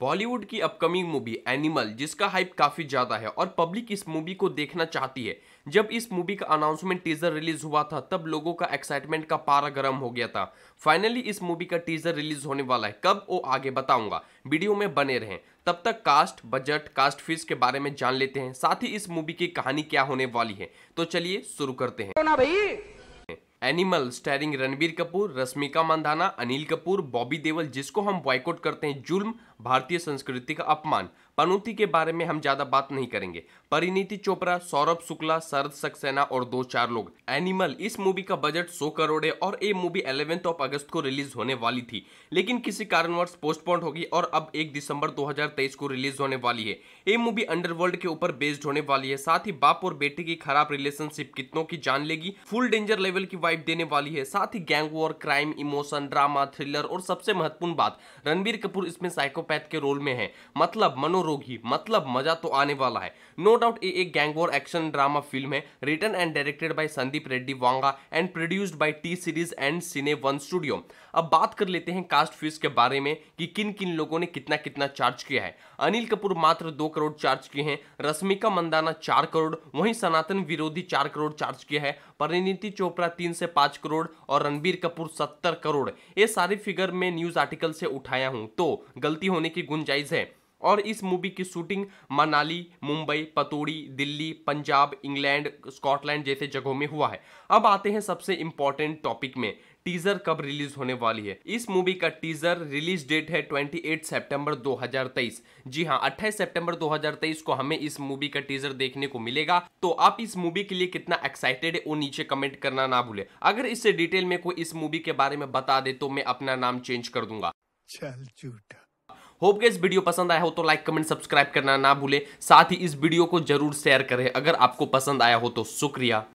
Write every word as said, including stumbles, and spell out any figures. बॉलीवुड की upcoming movie Animal, जिसका hype काफ़ी ज़्यादा है और पब्लिक इस मूवी को देखना चाहती है। जब इस मूवी का अनाउंसमेंट टीजर रिलीज हुआ था तब लोगों का एक्साइटमेंट का पारा गर्म हो गया था। फाइनली इस मूवी का टीजर रिलीज होने वाला है, कब वो आगे बताऊंगा, वीडियो में बने रहें। तब तक कास्ट, बजट, कास्ट फीस के बारे में जान लेते हैं, साथ ही इस मूवी की कहानी क्या होने वाली है। तो चलिए शुरू करते हैं। एनिमल स्टारिंग रणबीर कपूर, रश्मिका मंदाना, अनिल कपूर, बॉबी देओल, जिसको हम बॉयकॉट करते हैं, जुल्म, भारतीय संस्कृति का अपमान। पनौती के बारे में हम ज़्यादा बात नहीं करेंगे। परिणीति चोपड़ा, सौरभ शुक्ला, शरद सक्सेना और दो चार लोग। एनिमल, इस मूवी का बजट सौ करोड़ है और ये मूवी ग्यारहवीं ऑफ अगस्त को रिलीज होने वाली थी, लेकिन किसी कारणवश पोस्टपोन होगी और अब एक दिसंबर दो हज़ार तेईस को रिलीज होने वाली है। ये मूवी अंडरवर्ल्ड के ऊपर बेस्ड होने वाली है, साथ ही बाप और बेटे की खराब रिलेशनशिप कितनों की जान लेगी, फुल डेंजर लेवल की वाइब देने वाली है। साथ ही gang war, crime, emotion, drama, thriller और सबसे महत्वपूर्ण बात, रणबीर कपूर इसमें साइकोपैथ के रोल में है, मतलब मनो रोगी, मतलब मजा तो आने वाला है। नो डाउट ये एक gang war action drama film है, written and directed by Sandeep Reddy Vanga and produced by T Series and cine one studio. अब बात कर लेते हैं कास्ट फीस के बारे में कि किन किन लोगों ने कितना कितना चार्ज किया है। अनिल कपूर मात्र दो करोड़ चार्ज किए हैं, रश्मिका मंदाना चार करोड़, वहीं सनातन विरोधी चार करोड़ चार्ज किया है, परिणीति चोपड़ा तीन से पांच करोड़ और रणबीर कपूर सत्तर करोड़। ये सारे फिगर में न्यूज आर्टिकल से उठाया हूं, तो गलती होने की गुंजाइश है। और इस मूवी की shooting Manali, Mumbai, Pataudi, Delhi, Punjab, England, Scotland जैसे जगहों में हुआ है। अब आते हैं सबसे इम्पोर्टेंट टॉपिक में, टीजर कब रिलीज होने वाली है। इस मूवी का टीजर रिलीज डेट है अट्ठाईस सितंबर दो हज़ार तेईस। जी हां, अट्ठाईस सितंबर दो हज़ार तेईस को हमें इस मूवी का टीजर देखने को मिलेगा। तो आप इस मूवी के लिए कितना एक्साइटेड है वो नीचे कमेंट करना ना भूले। अगर इससे डिटेल में कोई इस मूवी के बारे में बता दे तो मैं अपना नाम चेंज कर दूंगा। चल झूठा। होप गाइस वीडियो पसंद आया हो तो लाइक, कमेंट, सब्सक्राइब करना ना भूले, साथ ही इस वीडियो को जरूर शेयर करें अगर आपको पसंद आया हो तो। शुक्रिया।